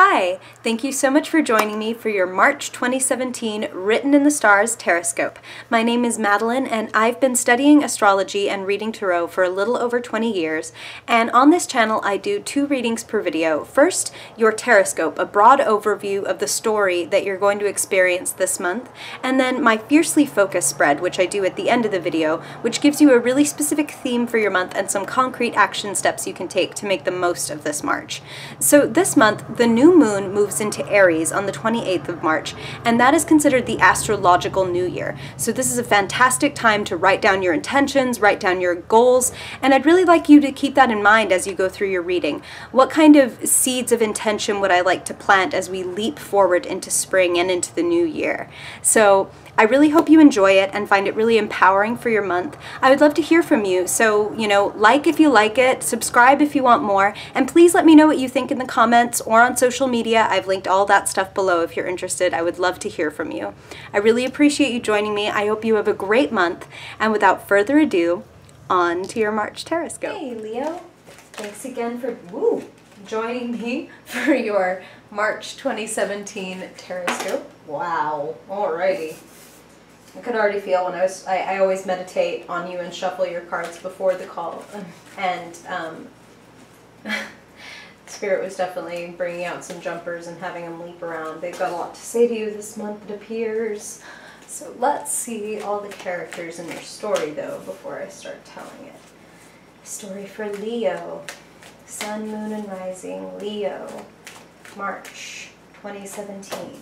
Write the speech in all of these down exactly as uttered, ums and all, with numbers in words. Hi, thank you so much for joining me for your March twenty seventeen Written in the Stars Taroscope. My name is Madeleine and I've been studying astrology and reading tarot for a little over twenty years, and on this channel I do two readings per video. First, your Taroscope, a broad overview of the story that you're going to experience this month, and then my Fiercely Focused spread, which I do at the end of the video, which gives you a really specific theme for your month and some concrete action steps you can take to make the most of this March. So this month, the New Moon moves into Aries on the twenty-eighth of March, and that is considered the astrological new year. So this is a fantastic time to write down your intentions, write down your goals, and I'd really like you to keep that in mind as you go through your reading. What kind of seeds of intention would I like to plant as we leap forward into spring and into the new year? So I really hope you enjoy it and find it really empowering for your month. I would love to hear from you, so, you know, like if you like it, subscribe if you want more, and please let me know what you think in the comments or on social media. I've linked all that stuff below if you're interested. I would love to hear from you. I really appreciate you joining me. I hope you have a great month, and without further ado, on to your March Taroscope. Hey Leo, thanks again for woo, joining me for your March twenty seventeen Taroscope. Wow, alrighty. I could already feel when I was, I, I always meditate on you and shuffle your cards before the call, and um, Spirit was definitely bringing out some jumpers and having them leap around. They've got a lot to say to you this month, it appears. So let's see all the characters in your story, though, before I start telling it. Story for Leo. Sun, Moon, and Rising, Leo, March twenty seventeen.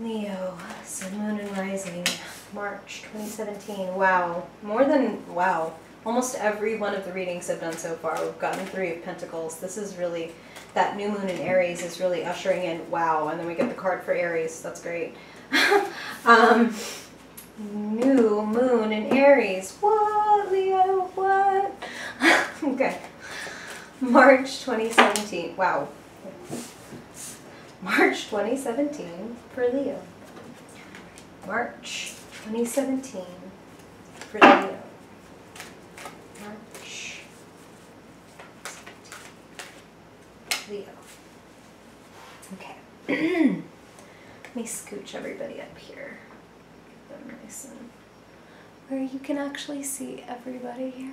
Leo, Sun, Moon, and Rising, March twenty seventeen. Wow. More than, wow. Almost every one of the readings I've done so far, we've gotten three of Pentacles. This is really, that new moon in Aries is really ushering in, wow. And then we get the card for Aries. That's great. um, new moon in Aries. What, Leo? What? Okay. March twenty seventeen. Wow. March twenty seventeen for Leo. March twenty seventeen for Leo. March Leo. Okay. Let me scooch everybody up here. Nice and where you can actually see everybody here.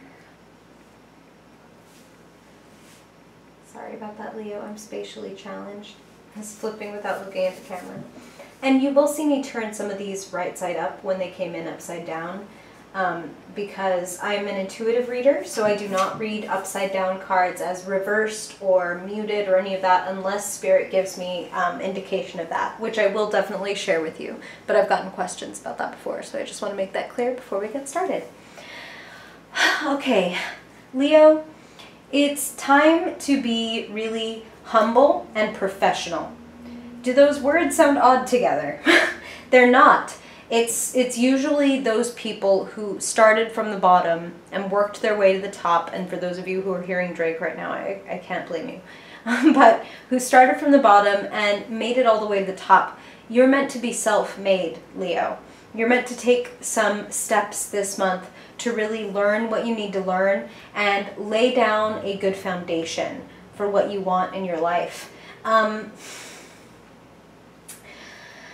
Sorry about that, Leo. I'm spatially challenged. Flipping without looking at the camera. And you will see me turn some of these right side up when they came in upside down, um, because I'm an intuitive reader, so I do not read upside down cards as reversed or muted or any of that unless Spirit gives me um, indication of that, which I will definitely share with you, but I've gotten questions about that before, so I just want to make that clear before we get started. Okay, Leo, it's time to be really humble and professional. Do those words sound odd together? They're not. It's, it's usually those people who started from the bottom and worked their way to the top, and for those of you who are hearing Drake right now, I, I can't blame you, but who started from the bottom and made it all the way to the top. You're meant to be self-made, Leo. You're meant to take some steps this month to really learn what you need to learn and lay down a good foundation for what you want in your life. Um,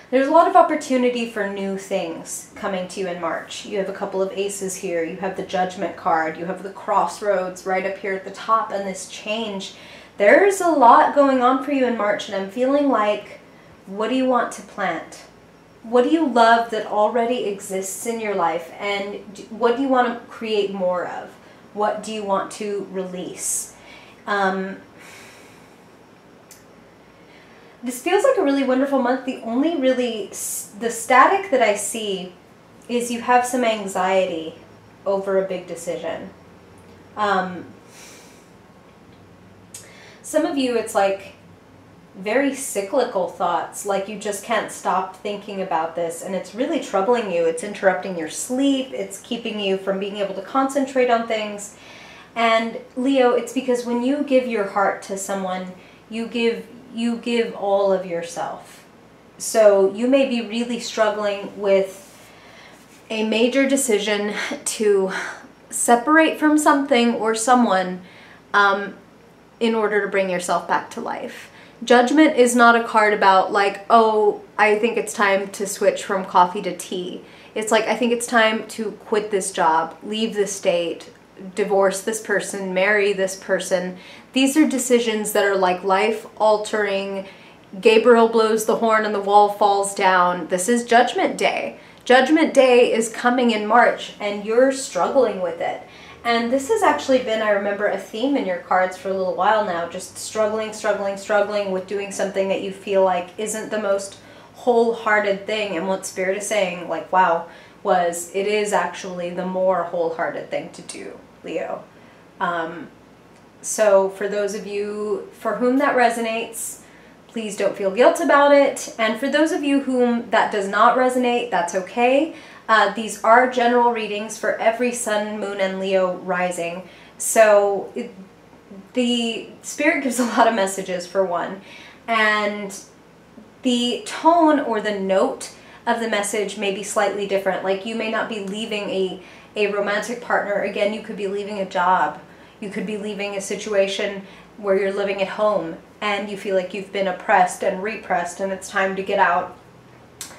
there's a lot of opportunity for new things coming to you in March. You have a couple of aces here, you have the Judgment card, you have the Crossroads right up here at the top, and this change. There's a lot going on for you in March, and I'm feeling like, what do you want to plant? What do you love that already exists in your life, and what do you want to create more of? What do you want to release? Um, This feels like a really wonderful month. The only really, the static that I see is you have some anxiety over a big decision. Um, some of you, it's like very cyclical thoughts, like you just can't stop thinking about this, and it's really troubling you. It's interrupting your sleep. It's keeping you from being able to concentrate on things. And Leo, it's because when you give your heart to someone, you give you give all of yourself. So you may be really struggling with a major decision to separate from something or someone. Um, in order to bring yourself back to life. Judgment is not a card about like, oh, I think it's time to switch from coffee to tea. It's like, I think it's time to quit this job, leave the state, divorce this person, marry this person. These are decisions that are like life-altering. Gabriel blows the horn and the wall falls down. This is Judgment Day. Judgment Day is coming in March and you're struggling with it. And this has actually been, I remember, a theme in your cards for a little while now, just struggling, struggling, struggling with doing something that you feel like isn't the most wholehearted thing. And what Spirit is saying, like, wow, was it is actually the more wholehearted thing to do, Leo. Um, so for those of you for whom that resonates, please don't feel guilt about it. And for those of you whom that does not resonate, that's okay. Uh, these are general readings for every sun, moon, and Leo rising. So it, the Spirit gives a lot of messages for one. And the tone or the note of the message may be slightly different. Like you may not be leaving a, a romantic partner. Again, you could be leaving a job. You could be leaving a situation where you're living at home and you feel like you've been oppressed and repressed and it's time to get out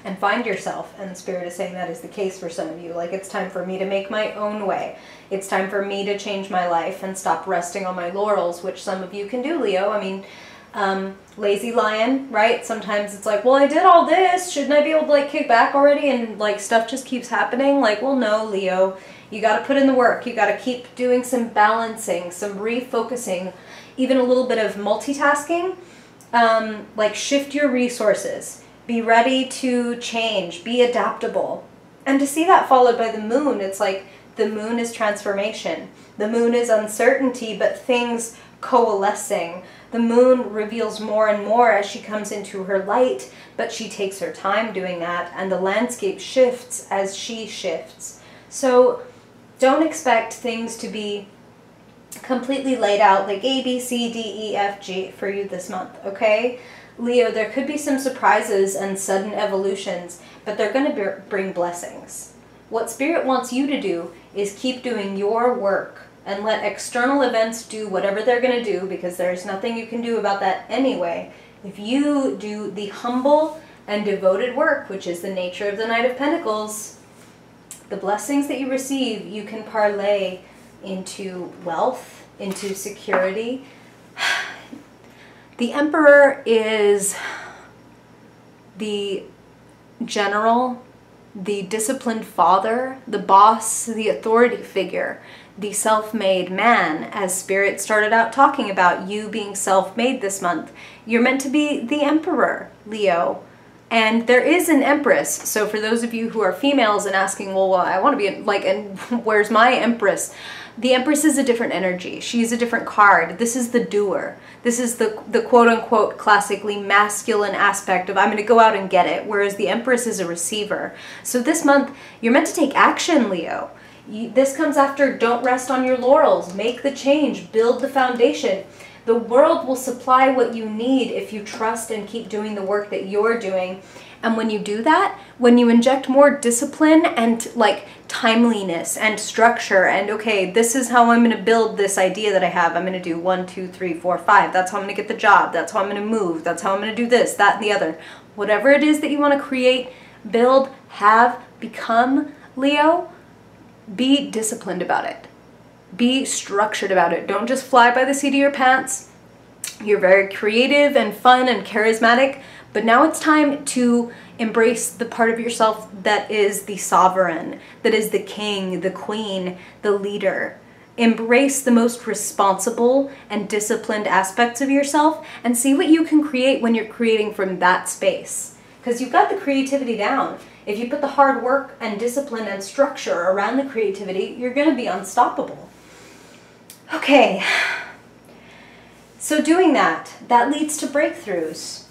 and find yourself. And Spirit is saying that is the case for some of you. Like, it's time for me to make my own way. It's time for me to change my life and stop resting on my laurels, which some of you can do, Leo. I mean, um, lazy lion, right? Sometimes it's like, well, I did all this. Shouldn't I be able to like kick back already? And like stuff just keeps happening. Like, well, no, Leo, you got to put in the work. You got to keep doing some balancing, some refocusing, even a little bit of multitasking. Um, like shift your resources. Be ready to change, be adaptable. And to see that followed by the moon, it's like the moon is transformation. The moon is uncertainty, but things coalescing. The moon reveals more and more as she comes into her light, but she takes her time doing that, and the landscape shifts as she shifts. So don't expect things to be completely laid out like A, B, C, D, E, F, G for you this month, okay? Leo, there could be some surprises and sudden evolutions, but they're going to bring blessings. What Spirit wants you to do is keep doing your work and let external events do whatever they're going to do, because there's nothing you can do about that anyway. If you do the humble and devoted work, which is the nature of the Knight of Pentacles, the blessings that you receive, you can parlay into wealth, into security. The Emperor is the general, the disciplined father, the boss, the authority figure, the self-made man. As Spirit started out talking about you being self-made this month, you're meant to be the Emperor, Leo. And there is an Empress. So for those of you who are females and asking, well, well I want to be like, and where's my Empress? The Empress is a different energy. She's a different card. This is the doer. This is the, the quote-unquote classically masculine aspect of I'm going to go out and get it, whereas the Empress is a receiver. So this month, you're meant to take action, Leo. You, this comes after don't rest on your laurels. Make the change. Build the foundation. The world will supply what you need if you trust and keep doing the work that you're doing. And when you do that, when you inject more discipline and like timeliness and structure and, okay, this is how I'm going to build this idea that I have. I'm going to do one, two, three, four, five. That's how I'm going to get the job. That's how I'm going to move. That's how I'm going to do this, that, and the other. Whatever it is that you want to create, build, have, become, Leo, be disciplined about it. Be structured about it. Don't just fly by the seat of your pants. You're very creative and fun and charismatic, but now it's time to embrace the part of yourself that is the sovereign, that is the king, the queen, the leader. Embrace the most responsible and disciplined aspects of yourself and see what you can create when you're creating from that space. Because you've got the creativity down. If you put the hard work and discipline and structure around the creativity, you're going to be unstoppable. Okay, so doing that, that leads to breakthroughs.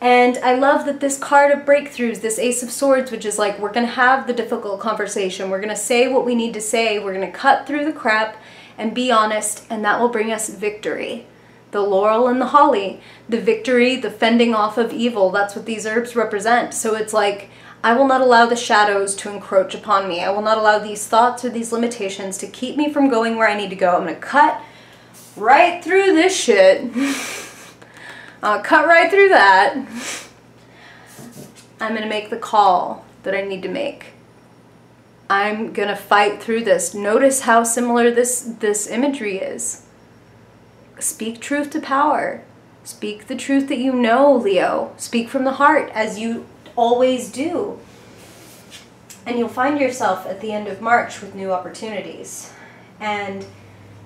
And I love that this card of breakthroughs, this Ace of Swords, which is like, we're going to have the difficult conversation. We're going to say what we need to say. We're going to cut through the crap and be honest, and that will bring us victory. The laurel and the holly, the victory, the fending off of evil. That's what these herbs represent. So it's like, I will not allow the shadows to encroach upon me. I will not allow these thoughts or these limitations to keep me from going where I need to go. I'm going to cut right through this shit. I'll cut right through that. I'm gonna make the call that I need to make. I'm gonna fight through this. Notice how similar this, this imagery is. Speak truth to power. Speak the truth that you know, Leo. Speak from the heart, as you always do. And you'll find yourself at the end of March with new opportunities. And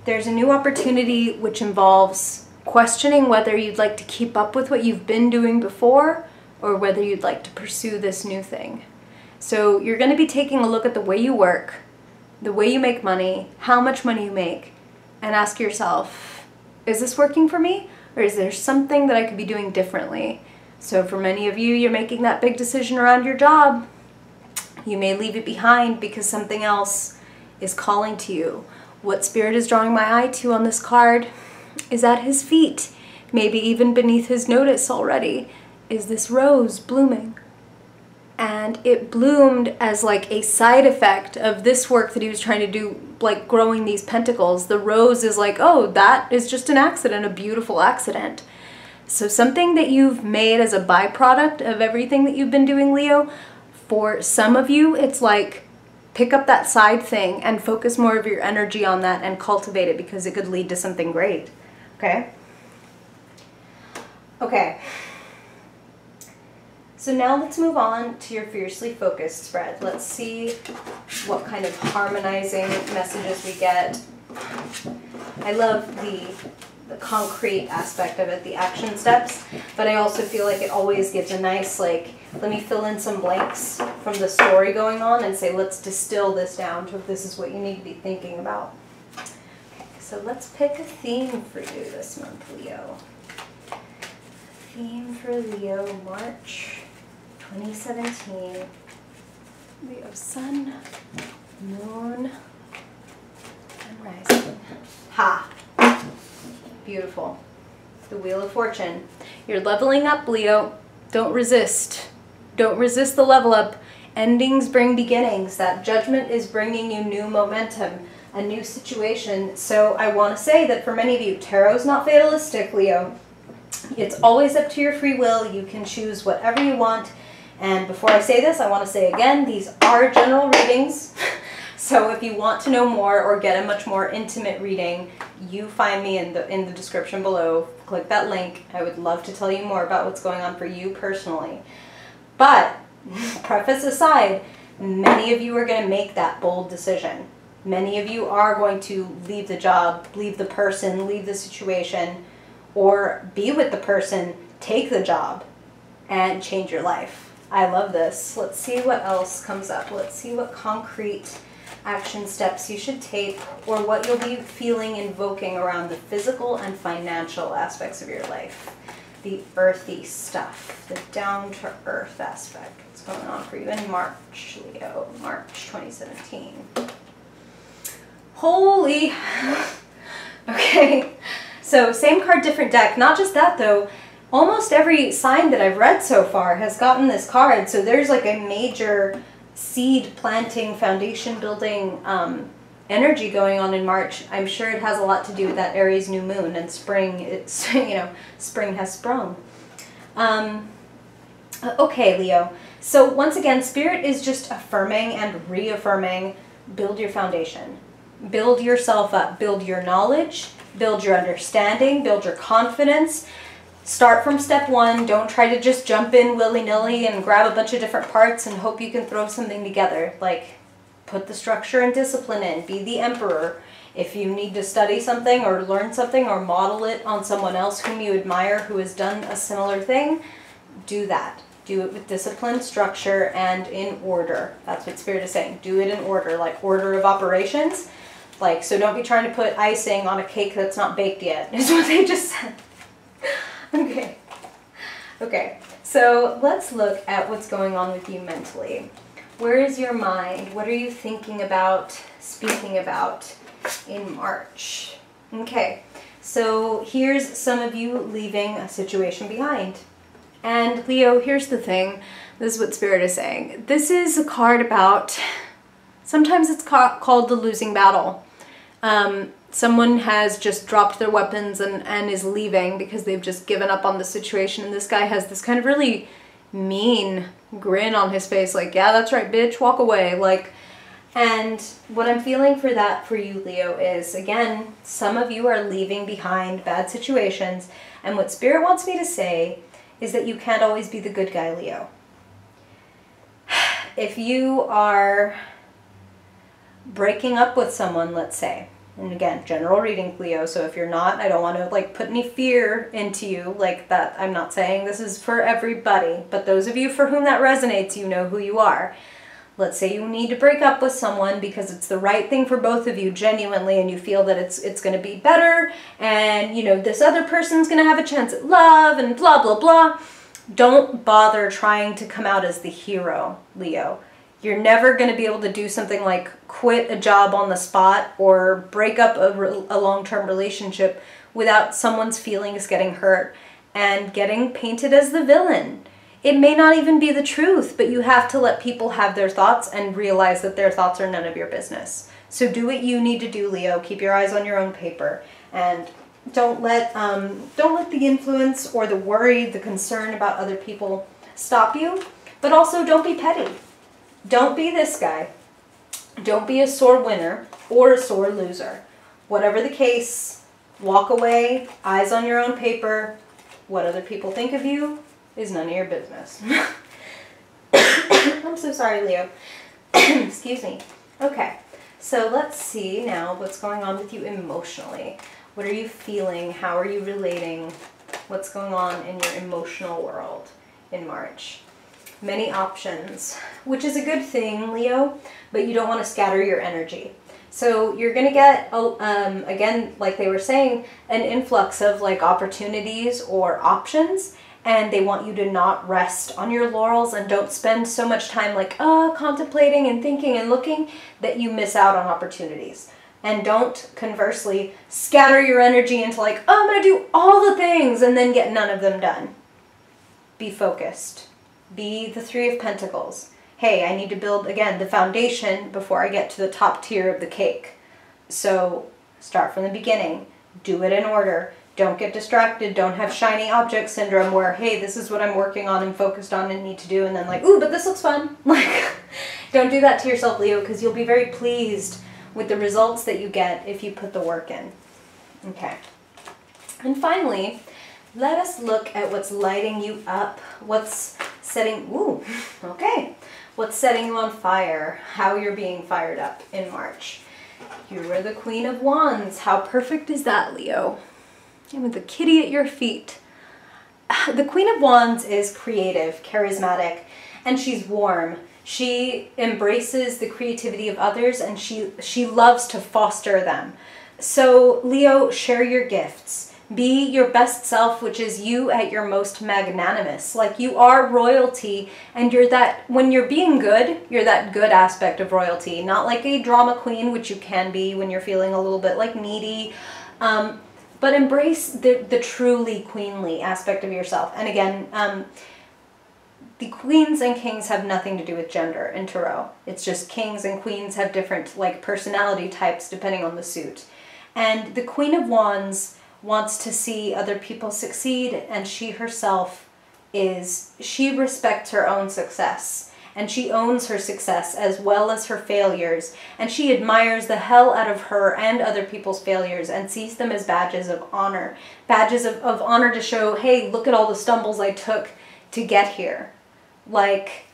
there's a new opportunity which involves questioning whether you'd like to keep up with what you've been doing before or whether you'd like to pursue this new thing. So you're going to be taking a look at the way you work, the way you make money, how much money you make, and ask yourself, is this working for me? Or is there something that I could be doing differently? So for many of you, you're making that big decision around your job. You may leave it behind because something else is calling to you. What spirit is drawing my eye to on this card is at his feet, maybe even beneath his notice already, is this rose blooming. And it bloomed as like a side effect of this work that he was trying to do, like growing these pentacles. The rose is like, oh, that is just an accident, a beautiful accident. So something that you've made as a byproduct of everything that you've been doing, Leo, for some of you, it's like, pick up that side thing and focus more of your energy on that and cultivate it, because it could lead to something great. Okay? Okay. So now let's move on to your fiercely focused spread. Let's see what kind of harmonizing messages we get. I love the, the concrete aspect of it, the action steps, but I also feel like it always gives a nice, like, let me fill in some blanks from the story going on and say, let's distill this down to if this is what you need to be thinking about. Okay, so let's pick a theme for you this month, Leo. Theme for Leo, March twenty seventeen. Leo, sun, moon, and rising. Ha! Beautiful. The Wheel of Fortune. You're leveling up, Leo. Don't resist. Don't resist the level up. Endings bring beginnings. That judgment is bringing you new momentum, a new situation. So I want to say that for many of you, tarot's not fatalistic, Leo. It's always up to your free will. You can choose whatever you want. And before I say this, I want to say again, these are general readings. So if you want to know more or get a much more intimate reading, you find me in the, in the description below. Click that link. I would love to tell you more about what's going on for you personally. But, preface aside, many of you are going to make that bold decision. Many of you are going to leave the job, leave the person, leave the situation, or be with the person, take the job, and change your life. I love this. Let's see what else comes up. Let's see what concrete action steps you should take, or what you'll be feeling, invoking around the physical and financial aspects of your life. The earthy stuff, the down-to-earth aspect. What's going on for you in March, Leo, March twenty seventeen. Holy! Okay, so same card, different deck. Not just that, though. Almost every sign that I've read so far has gotten this card, so there's like a major seed planting, foundation building um, energy going on in March. I'm sure it has a lot to do with that Aries new moon and spring. It's, you know, spring has sprung. Um, okay, Leo. So once again, Spirit is just affirming and reaffirming, build your foundation. Build yourself up. Build your knowledge. Build your understanding. Build your confidence. Start from step one. Don't try to just jump in willy-nilly and grab a bunch of different parts and hope you can throw something together. Like, put the structure and discipline in. Be the emperor. If you need to study something or learn something or model it on someone else whom you admire who has done a similar thing, do that. Do it with discipline, structure, and in order. That's what Spirit is saying. Do it in order, like order of operations. Like, so don't be trying to put icing on a cake that's not baked yet, is what they just said. Okay, okay, so let's look at what's going on with you mentally. Where is your mind? What are you thinking about, speaking about in March? Okay, so here's some of you leaving a situation behind. And Leo, here's the thing. This is what Spirit is saying. This is a card about, sometimes it's ca- called the losing battle. Um, someone has just dropped their weapons and, and is leaving because they've just given up on the situation, and this guy has this kind of really mean grin on his face, like, yeah, that's right, bitch, walk away, like. And what I'm feeling for that for you, Leo, is, again, some of you are leaving behind bad situations, and what Spirit wants me to say is that you can't always be the good guy, Leo. If you are breaking up with someone, let's say, and again, general reading, Leo, so if you're not, I don't want to, like, put any fear into you like that. I'm not saying this is for everybody, but those of you for whom that resonates, you know who you are. Let's say you need to break up with someone because it's the right thing for both of you genuinely, and you feel that it's it's going to be better, and, you know, this other person's going to have a chance at love and blah, blah, blah. Don't bother trying to come out as the hero, Leo. You're never going to be able to do something like quit a job on the spot or break up a, re a long-term relationship without someone's feelings getting hurt and getting painted as the villain. It may not even be the truth, but you have to let people have their thoughts and realize that their thoughts are none of your business. So do what you need to do, Leo. Keep your eyes on your own paper, and don't let um, don't let the influence or the worry, the concern about other people stop you. But also, don't be petty. Don't be this guy. Don't be a sore winner or a sore loser. Whatever the case, walk away, eyes on your own paper. What other people think of you is none of your business. I'm so sorry, Leo. Excuse me. Okay, so let's see now what's going on with you emotionally. What are you feeling? How are you relating? What's going on in your emotional world in March? Many options, which is a good thing, Leo, but you don't want to scatter your energy. So you're going to get, um, again, like they were saying, an influx of like opportunities or options, and they want you to not rest on your laurels and don't spend so much time like uh, contemplating and thinking and looking that you miss out on opportunities. And don't, conversely, scatter your energy into like, oh, I'm going to do all the things and then get none of them done. Be focused. Be the Three of Pentacles. Hey, I need to build, again, the foundation before I get to the top tier of the cake. So start from the beginning. Do it in order. Don't get distracted. Don't have shiny object syndrome where, hey, this is what I'm working on and focused on and need to do, and then like, ooh, but this looks fun. Like, don't do that to yourself, Leo, because you'll be very pleased with the results that you get if you put the work in. Okay. And finally, let us look at what's lighting you up, what's setting, ooh, okay, what's setting you on fire, how you're being fired up in March. You were the Queen of Wands. How perfect is that, Leo? And with the kitty at your feet. The Queen of Wands is creative, charismatic, and she's warm. She embraces the creativity of others, and she, she loves to foster them. So, Leo, share your gifts. Be your best self, which is you at your most magnanimous. Like, you are royalty, and you're that, when you're being good, you're that good aspect of royalty. Not like a drama queen, which you can be when you're feeling a little bit like needy. Um, but embrace the, the truly queenly aspect of yourself. And again, um, the queens and kings have nothing to do with gender in tarot. It's just kings and queens have different like personality types depending on the suit. And the Queen of Wands wants to see other people succeed, and she herself is, she respects her own success, and she owns her success as well as her failures, and she admires the hell out of her and other people's failures and sees them as badges of honor, badges of, of honor to show, hey, look at all the stumbles I took to get here. Like,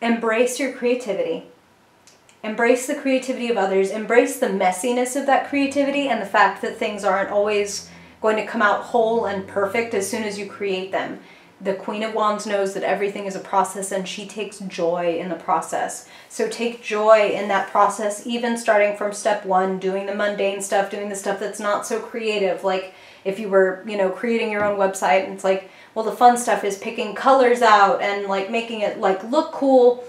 embrace your creativity. Embrace the creativity of others, embrace the messiness of that creativity and the fact that things aren't always going to come out whole and perfect as soon as you create them. The Queen of Wands knows that everything is a process, and she takes joy in the process. So take joy in that process, even starting from step one, doing the mundane stuff, doing the stuff that's not so creative. Like if you were, you know, creating your own website, and it's like, well, the fun stuff is picking colors out and like making it like look cool.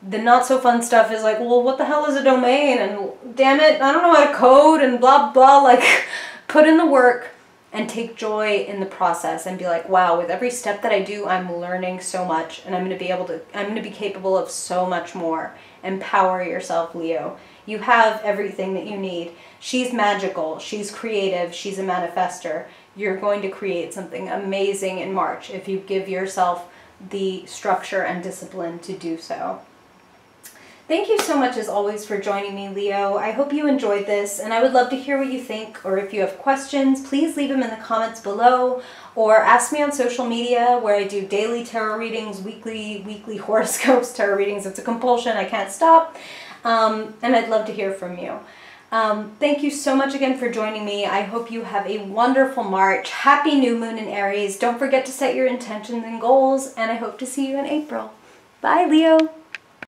The not so fun stuff is like, well, what the hell is a domain? And damn it, I don't know how to code and blah, blah, like put in the work, and take joy in the process and be like, wow, with every step that I do, I'm learning so much, and I'm going to be able to, I'm going to be capable of so much more. Empower yourself, Leo. You have everything that you need. She's magical. She's creative. She's a manifester. You're going to create something amazing in March if you give yourself the structure and discipline to do so. Thank you so much, as always, for joining me, Leo. I hope you enjoyed this, and I would love to hear what you think, or if you have questions, please leave them in the comments below, or ask me on social media, where I do daily tarot readings, weekly, weekly horoscopes, tarot readings. It's a compulsion. I can't stop, um, and I'd love to hear from you. Um, thank you so much again for joining me. I hope you have a wonderful March. Happy new moon in Aries. Don't forget to set your intentions and goals, and I hope to see you in April. Bye, Leo.